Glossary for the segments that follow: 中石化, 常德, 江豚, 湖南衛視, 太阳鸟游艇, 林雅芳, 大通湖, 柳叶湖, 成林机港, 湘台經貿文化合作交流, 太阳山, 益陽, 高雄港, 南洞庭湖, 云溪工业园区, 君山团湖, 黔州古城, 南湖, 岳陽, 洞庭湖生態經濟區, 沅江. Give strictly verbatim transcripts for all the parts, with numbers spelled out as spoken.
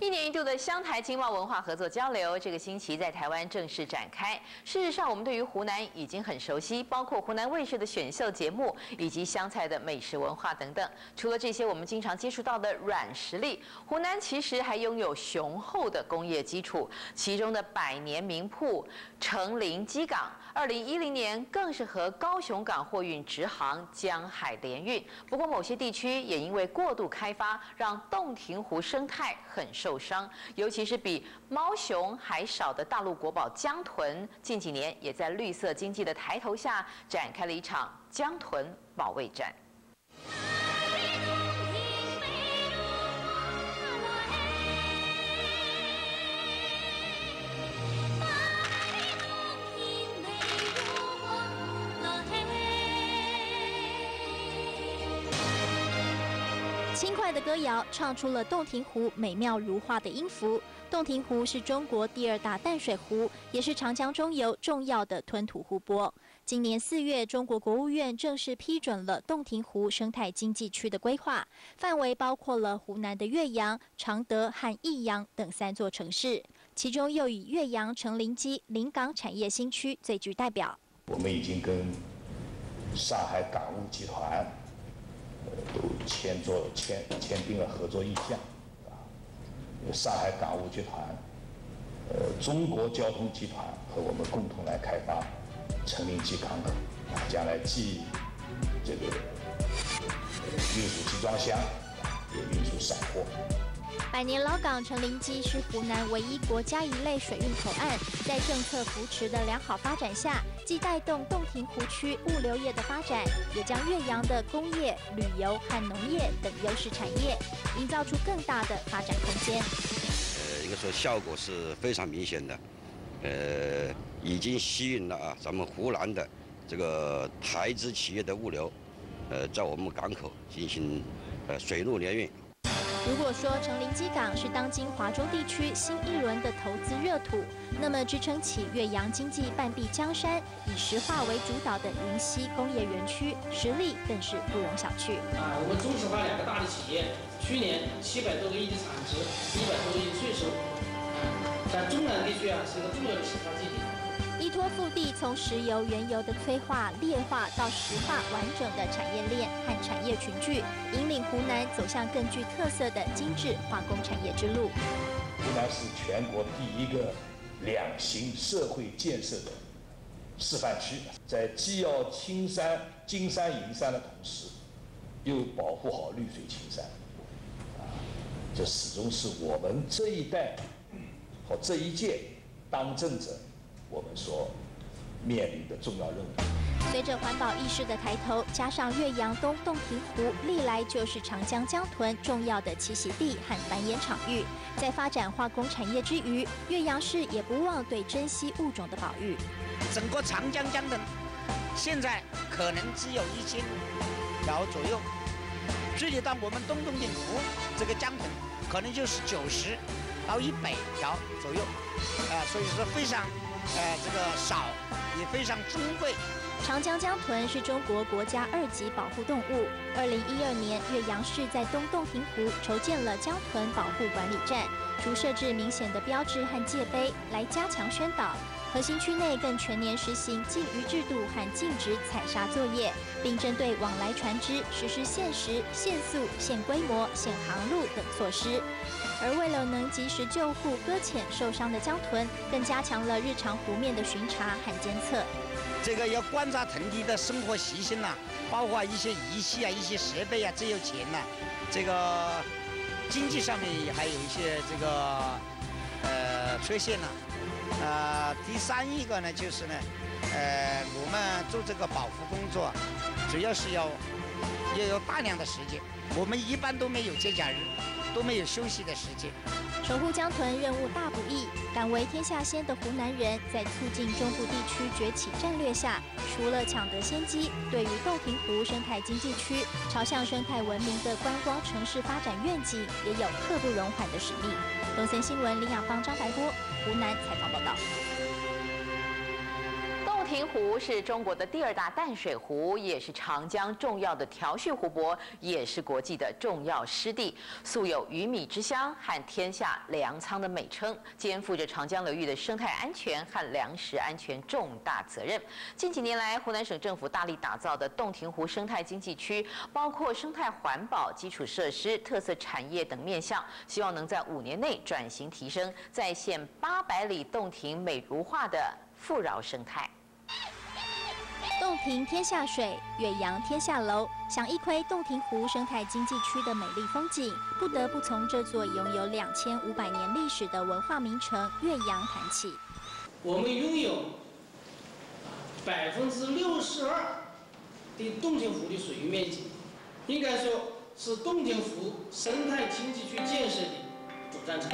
一年一度的湘台经贸文化合作交流，这个星期在台湾正式展开。事实上，我们对于湖南已经很熟悉，包括湖南卫视的选秀节目以及湘菜的美食文化等等。除了这些我们经常接触到的软实力，湖南其实还拥有雄厚的工业基础，其中的百年名铺成林机港，二零一零年更是和高雄港货运直航、江海联运。不过，某些地区也因为过度开发，让洞庭湖生态很受。 受伤，尤其是比猫熊还少的大陆国宝江豚，近几年也在绿色经济的抬头下展开了一场江豚保卫战。轻快的歌谣唱出了洞庭湖美妙如画的音符。洞庭湖是中国第二大淡水湖，也是长江中游重要的吞吐湖泊。今年四月，中国国务院正式批准了洞庭湖生态经济区的规划，范围包括了湖南的岳阳、常德和益阳等三座城市，其中又以岳阳成林机临港产业新区最具代表。我们已经跟上海港务集团。 都签作签签订了合作意向，啊，上海港务集团、呃中国交通集团和我们共同来开发成林机港口，啊，将来既这个运输集装箱，也运输散货。百年老港成林机是湖南唯一国家一类水运口岸，在政策扶持的良好发展下。 既带动洞庭湖区物流业的发展，也将岳阳的工业、旅游和农业等优势产业，营造出更大的发展空间。呃，应该说效果是非常明显的，呃，已经吸引了啊咱们湖南的这个台资企业的物流，呃，在我们港口进行呃水陆联运。 如果说成林机港是当今华中地区新一轮的投资热土，那么支撑起岳阳经济半壁江山、以石化为主导的云溪工业园区实力更是不容小觑。啊，我们中石化两个大的企业，去年七百多个亿的产值，一百多个亿的税收，在中南地区啊是一个重要的石化基地。 依托腹地，从石油、原油的催化、劣化到石化，完整的产业链和产业群聚，引领湖南走向更具特色的精致化工产业之路。湖南是全国第一个两型社会建设的示范区，在既要青山金山银山的同时，又保护好绿水青山，啊，这始终是我们这一代和这一届当政者。 我们所面临的重要任务。随着环保意识的抬头，加上岳阳东洞庭湖历来就是长江江豚重要的栖息地和繁衍场域，在发展化工产业之余，岳阳市也不忘对珍稀物种的保育。整个长江江豚现在可能只有一千条左右，距离到我们东洞庭湖这个江豚，可能就是九十到一百条左右，啊，所以说非常。 呃，这个少也非常珍贵。长江江豚是中国国家二级保护动物。二零一二年，岳阳市在东洞庭湖筹建了江豚保护管理站，除设置明显的标志和界碑来加强宣导，核心区内更全年实行禁渔制度和禁止采杀作业，并针对往来船只实施限时、限速、限规模、限航路等措施。 而为了能及时救护搁浅受伤的江豚，更加强了日常湖面的巡查和监测。这个要观察豚只的生活习性呐、啊，包括一些仪器啊、一些设备啊，这有钱呐、啊。这个经济上面也还有一些这个呃缺陷呐。呃，第三一个呢就是呢，呃，我们做这个保护工作，主要是要也有大量的时间，我们一般都没有节假日，都没有休息的时间。守护江豚任务大不易，敢为天下先的湖南人，在促进中部地区崛起战略下，除了抢得先机，对于洞庭湖生态经济区朝向生态文明的观光城市发展愿景，也有刻不容缓的使命。东森新闻林雅芳、张白波，湖南采访报道。 洞庭湖是中国的第二大淡水湖，也是长江重要的调蓄湖泊，也是国际的重要湿地，素有“鱼米之乡”和“天下粮仓”的美称，肩负着长江流域的生态安全和粮食安全重大责任。近几年来，湖南省政府大力打造的洞庭湖生态经济区，包括生态环保、基础设施、特色产业等面向，希望能在五年内转型提升，再现八百里洞庭美如画的富饶生态。 洞庭天下水，岳阳天下楼。想一窥洞庭湖生态经济区的美丽风景，不得不从这座拥有两千五百年历史的文化名城岳阳谈起。我们拥有百分之六十二的洞庭湖的水域面积，应该说是洞庭湖生态经济区建设的主战场。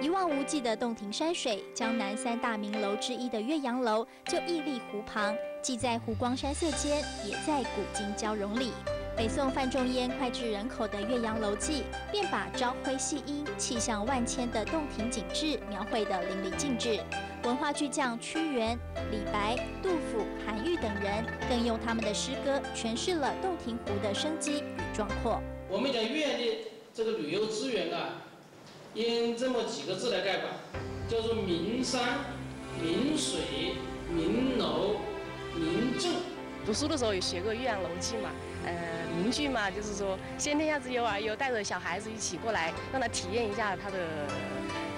一望无际的洞庭山水，江南三大名楼之一的岳阳楼就屹立湖旁，既在湖光山色间，也在古今交融里。北宋范仲淹脍炙人口的《岳阳楼记》，便把朝晖夕阴、气象万千的洞庭景致描绘得淋漓尽致。文化巨匠屈原、李白、杜甫、韩愈等人，更用他们的诗歌诠释了洞庭湖的生机与壮阔。我们讲岳阳的这个旅游资源啊。 用这么几个字来概括，叫做名山、名水、名楼、名镇。读书的时候有学过《岳阳楼记》嘛，呃，名句嘛，就是说先天下之忧而忧，带着小孩子一起过来，让他体验一下他的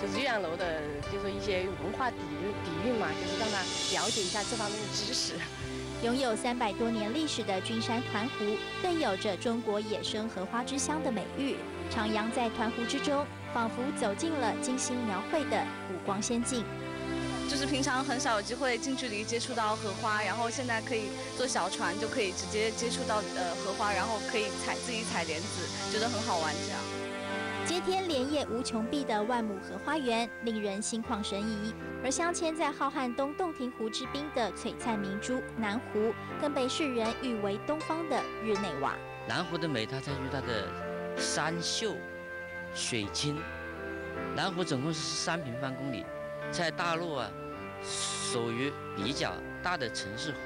就是岳阳楼的，就是一些文化底蕴底蕴嘛，就是让他了解一下这方面的知识。 拥有三百多年历史的君山团湖，更有着中国野生荷花之乡的美誉。徜徉在团湖之中，仿佛走进了精心描绘的湖光仙境。就是平常很少有机会近距离接触到荷花，然后现在可以坐小船就可以直接接触到呃荷花，然后可以采自己采莲子，觉得很好玩这样。接天莲叶无穷碧的万亩荷花园，令人心旷神怡。 而镶嵌在浩瀚东洞庭湖之滨的璀璨明珠南湖，更被世人誉为东方的日内瓦。南湖的美，它在于它的山秀、水清。南湖总共是三平方公里，在大陆啊，属于比较大的城市湖。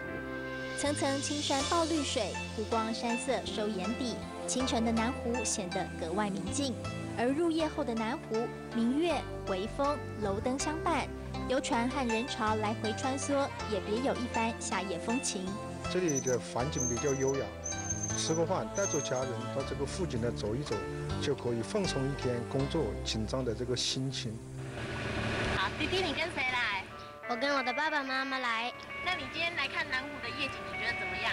层层青山抱绿水，湖光山色收眼底，清晨的南湖显得格外明净。而入夜后的南湖，明月、微风、楼灯相伴。 游船和人潮来回穿梭，也别有一番夏夜风情。这里的环境比较优雅，吃个饭，带着家人到这个附近来走一走，就可以放松一天工作紧张的这个心情。好，弟弟，你跟谁来？我跟我的爸爸妈妈来。那你今天来看南湖的夜景，你觉得怎么样？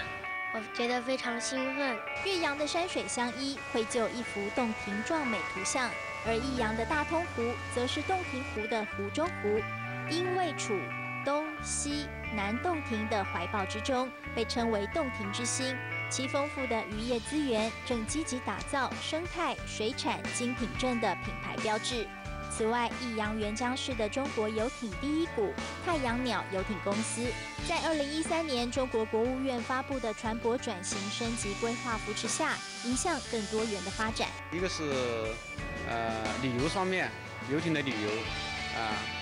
我觉得非常兴奋。岳阳的山水相依，绘就一幅洞庭壮美图像；而益阳的大通湖，则是洞庭湖的湖中湖。 因位处东西南洞庭的怀抱之中，被称为洞庭之心。其丰富的渔业资源正积极打造生态水产精品镇的品牌标志。此外，益阳沅江市的中国游艇第一股太阳鸟游艇公司，在二零一三年中国国务院发布的船舶转型升级规划扶持下，迎向更多元的发展。一个是呃旅游方面，游艇的旅游啊。呃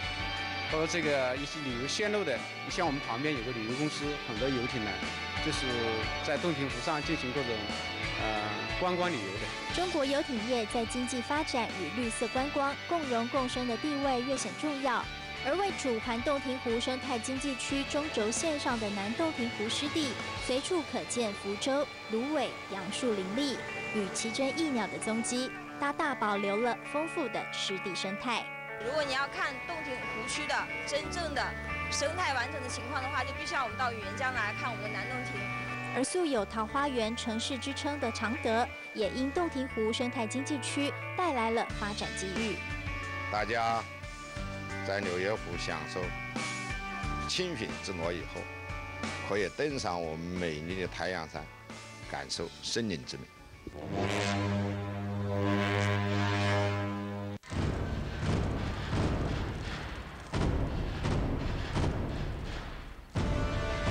包括这个一些旅游线路的，像我们旁边有个旅游公司，很多游艇呢，就是在洞庭湖上进行各种呃观光旅游的。中国游艇业在经济发展与绿色观光共荣共生的地位越显重要。而位处环洞庭湖生态经济区中轴线上的南洞庭湖湿地，随处可见浮洲、芦苇、杨树林立，与奇珍异鸟的踪迹，大大保留了丰富的湿地生态。 如果你要看洞庭湖区的真正的生态完整的情况的话，就必须要我们到沅江来看我们的南洞庭。而素有“桃花源城市”之称的常德，也因洞庭湖生态经济区带来了发展机遇。大家在柳叶湖享受清贫之乐以后，可以登上我们美丽的太阳山，感受森林之美。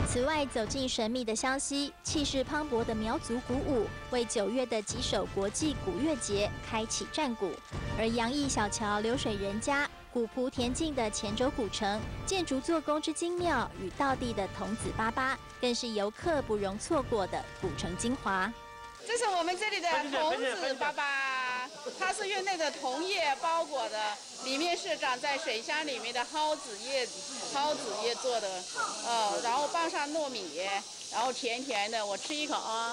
此外，走进神秘的湘西，气势磅礴的苗族鼓舞为九月的几首国际古乐节开启战鼓，而洋溢小桥流水人家。 古朴恬静的黔州古城，建筑做工之精妙与道地的童子粑粑，更是游客不容错过的古城精华。这是我们这里的童子粑粑，它是院内的桐叶包裹的，里面是长在水箱里面的蒿子叶，蒿子叶做的，呃，然后拌上糯米，然后甜甜的，我吃一口啊，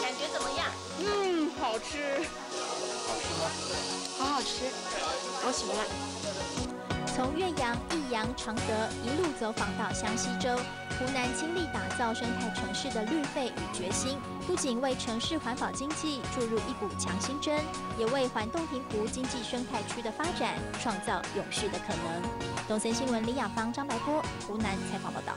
感觉怎么样？嗯，好吃。 好好吃，我喜欢。从岳阳、益阳、常德一路走访到湘西州，湖南倾力打造生态城市的绿肺与决心，不仅为城市环保经济注入一股强心针，也为环洞庭湖经济生态区的发展创造永续的可能。东森新闻李雅芳、张白波，湖南采访报道。